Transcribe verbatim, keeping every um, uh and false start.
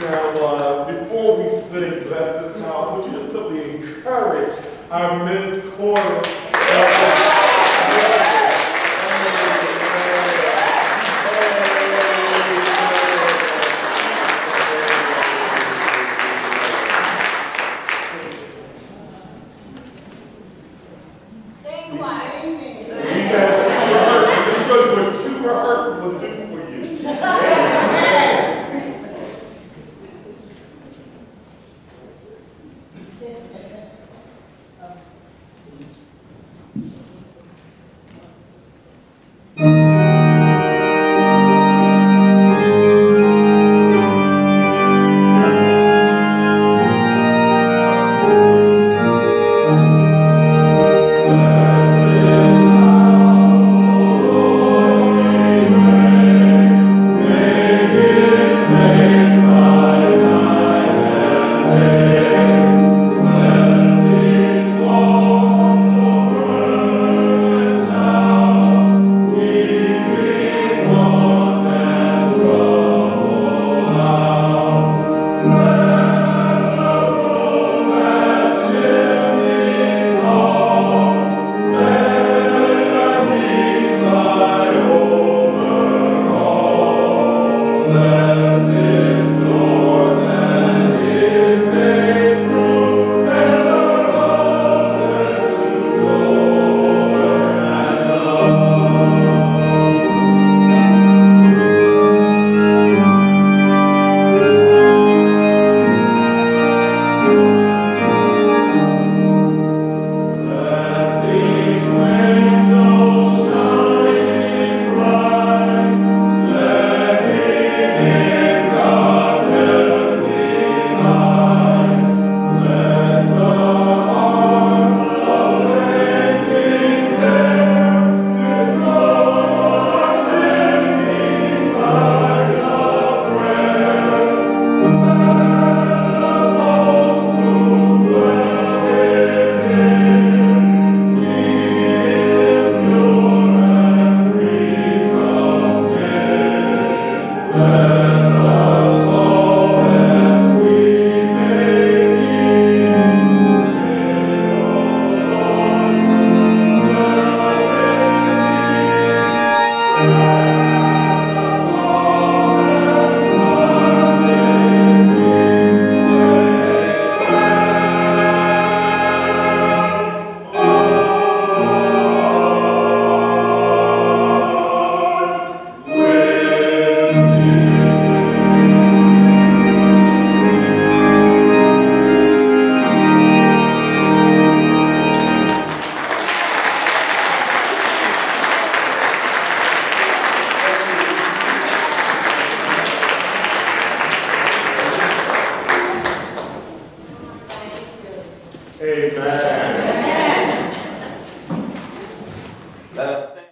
Now, uh, before we sing Bless This House, would you just simply encourage our men's chorus? Amen.